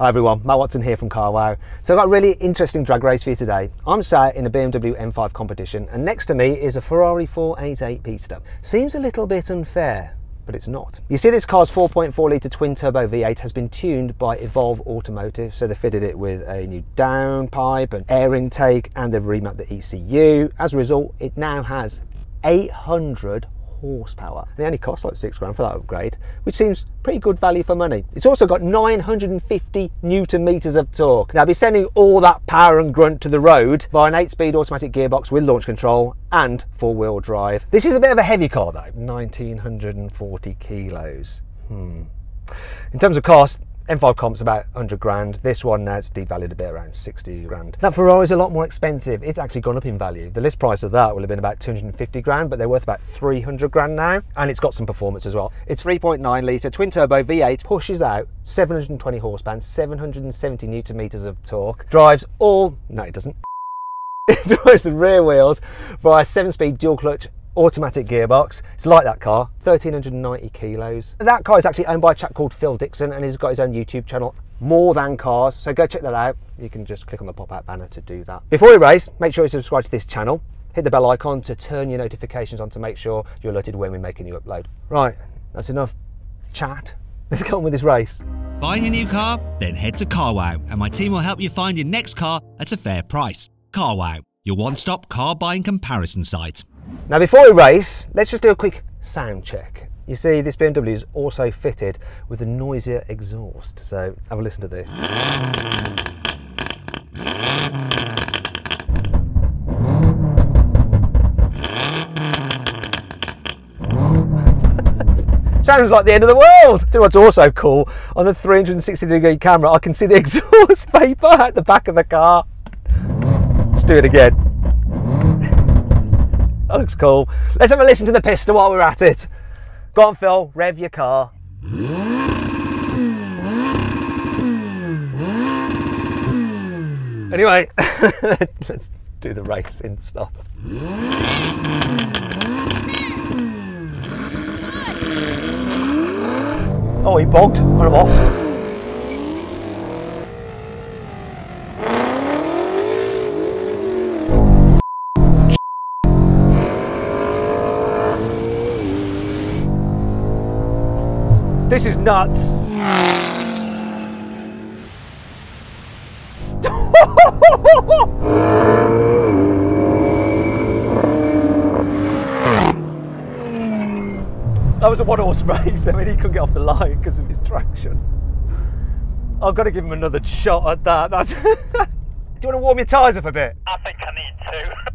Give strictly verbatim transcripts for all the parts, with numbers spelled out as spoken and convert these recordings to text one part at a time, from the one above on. Hi everyone, Matt Watson here from Carwow. So I've got a really interesting drag race for you today. I'm sat in a B M W M five competition and next to me is a Ferrari four eighty-eight Pista. Seems a little bit unfair, but it's not. You see this car's four point four litre twin turbo V eight has been tuned by Evolve Automotive, so they fitted it with a new downpipe and air intake and they've remapped the E C U. As a result, it now has eight hundred horsepower and it only costs like six grand for that upgrade, which seems pretty good value for money. It's also got nine hundred fifty newton meters of torque. Now, be sending all that power and grunt to the road via an eight speed automatic gearbox with launch control and four-wheel drive. This is a bit of a heavy car though, nineteen forty kilos. Hmm. In terms of cost, M five comp's about one hundred grand. This one now, it's devalued a bit, around sixty grand. That Ferrari's a lot more expensive. It's actually gone up in value. The list price of that will have been about two hundred fifty grand, but they're worth about three hundred grand now. And it's got some performance as well. It's three point nine litre twin turbo V eight, pushes out seven hundred twenty horsepower, seven hundred seventy newton meters of torque, drives all, no it doesn't. It drives the rear wheels via seven speed dual clutch automatic gearbox. It's like that car, one thousand three hundred ninety kilos. That car is actually owned by a chap called Phil Dixon and he's got his own YouTube channel, More Than Cars, so go check that out. You can just click on the pop-out banner to do that. Before we race, make sure you subscribe to this channel, hit the bell icon to turn your notifications on to make sure you're alerted when we make a new upload. Right, that's enough chat. Let's get on with this race. Buying a new car? Then head to Carwow and my team will help you find your next car at a fair price. Carwow, your one-stop car buying comparison site. Now before we race, let's just do a quick sound check. You see, this B M W is also fitted with a noisier exhaust, so have a listen to this. Sounds like the end of the world! Do what's also cool, on the three hundred sixty degree camera, I can see the exhaust vapour at the back of the car. Let's do it again. That looks cool. Let's have a listen to the Pista while we're at it. Go on, Phil, rev your car. Anyway, let's do the racing stuff. Oh, he bogged. Run him off. This is nuts. That was a one-horse race. I mean, he couldn't get off the line because of his traction. I've got to give him another shot at that. That's Do you want to warm your tyres up a bit? I think I need to.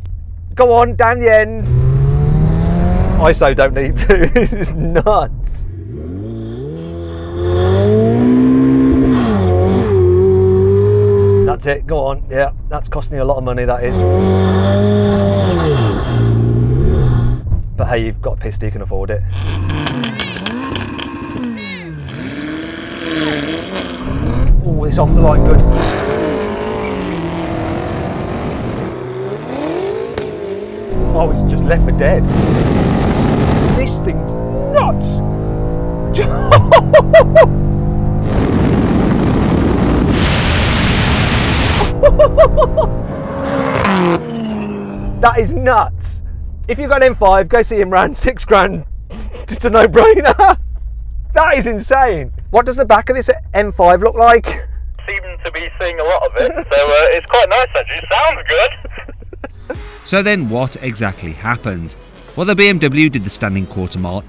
Go on, down the end. I so don't need to. This is nuts. That's it, go on. Yeah, that's costing you a lot of money, that is. But hey, you've got a Pista, you can afford it. Oh, it's off the line good. Oh, it's just left for dead. This thing's nuts! That is nuts. If you've got an M five, go see Imran, six grand. It's a no-brainer. That is insane. What does the back of this M five look like? Seem to be seeing a lot of it, so uh, it's quite nice actually. It sounds good. So then what exactly happened? Well, the B M W did the standing quarter mile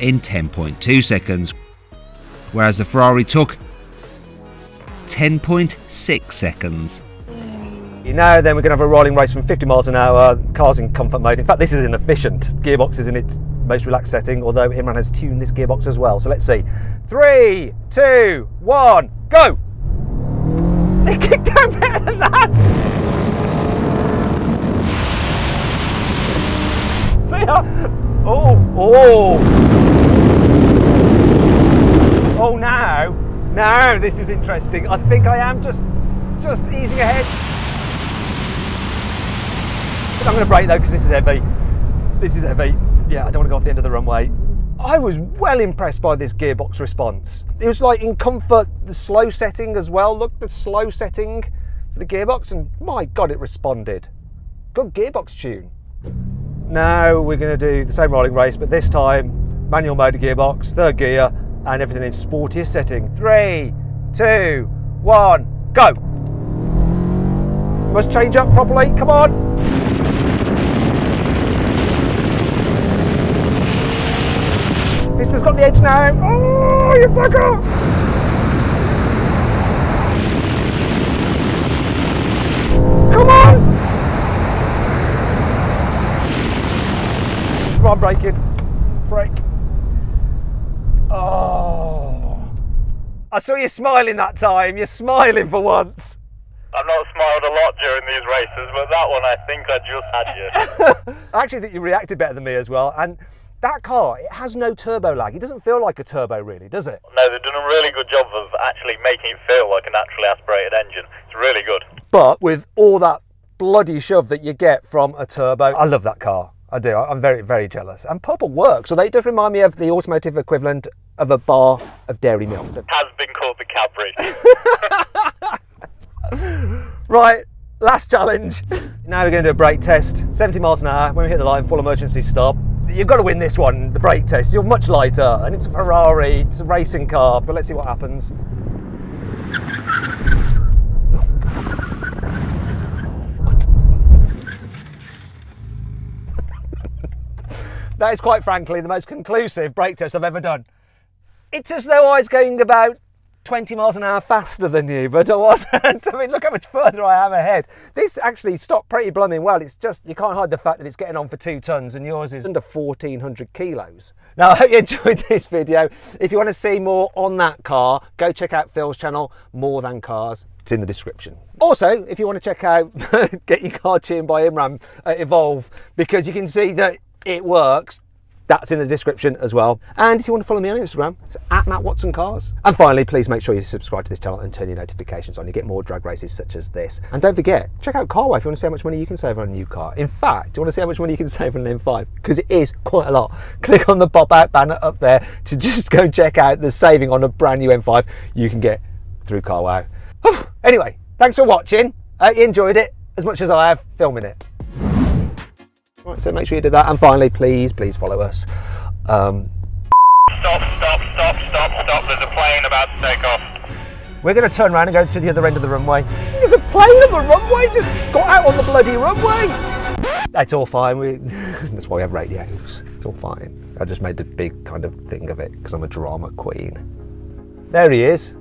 in ten point two seconds, whereas the Ferrari took ten point six seconds. You know, then we're going to have a rolling race from fifty miles an hour, cars in comfort mode. In fact, this is inefficient. Gearbox is in its most relaxed setting, although Imran has tuned this gearbox as well. So let's see. Three, two, one, go! They kicked down better than that! See ya! Oh, oh! Oh, now, now this is interesting. I think I am just, just easing ahead. I'm going to brake though because this is heavy. This is heavy. Yeah, I don't want to go off the end of the runway. I was well impressed by this gearbox response. It was like in comfort, the slow setting as well. Look, the slow setting for the gearbox, and my God, it responded. Good gearbox tune. Now we're going to do the same rolling race, but this time manual motor gearbox, third gear, and everything in sportiest setting. Three, two, one, go. Must change up properly, come on. Pista's got the edge now. Oh, you bugger! Come on! Come on, brake it. Frick. Oh. I saw you smiling that time. You're smiling for once. I've not smiled a lot during these races, but that one I think I just had you. I actually think you reacted better than me as well. And that car, it has no turbo lag. It doesn't feel like a turbo really, does it? No, they've done a really good job of actually making it feel like a naturally aspirated engine. It's really good. But with all that bloody shove that you get from a turbo, I love that car. I do. I'm very, very jealous. And proper works. So they just remind me of the automotive equivalent of a bar of dairy milk. It has been called the Cadbury. Right. Last challenge. Now we're going to do a brake test. seventy miles an hour. When we hit the line, full emergency stop. You've got to win this one, the brake test. You're much lighter, and it's a Ferrari, it's a racing car, but let's see what happens. That is quite frankly the most conclusive brake test I've ever done. It's as though I was going about twenty miles an hour faster than you, but I wasn't. I mean, look how much further I am ahead. This actually stopped pretty blooming well. It's just, you can't hide the fact that it's getting on for two tons and yours is under fourteen hundred kilos. Now, I hope you enjoyed this video. If you want to see more on that car, go check out Phil's channel, More Than Cars. It's in the description. Also, if you want to check out Get Your Car Tuned by Imran at Evolve, because you can see that it works. That's in the description as well. And if you want to follow me on Instagram, it's at Matt Watson Cars. And finally, please make sure you subscribe to this channel and turn your notifications on. You get more drag races such as this. And don't forget, check out Carwow if you want to see how much money you can save on a new car. In fact, do you want to see how much money you can save on an M five? Because it is quite a lot. Click on the pop-out banner up there to just go check out the saving on a brand new M five you can get through Carwow. Anyway, thanks for watching. I hope you enjoyed it as much as I have filming it. Right, so make sure you do that, and finally, please, please follow us. Um... Stop, stop, stop, stop, stop, there's a plane about to take off. We're going to turn around and go to the other end of the runway. There's a plane on the runway, just got out on the bloody runway! That's all fine, we... That's why we have radios, it's all fine. I just made a big kind of thing of it, because I'm a drama queen. There he is.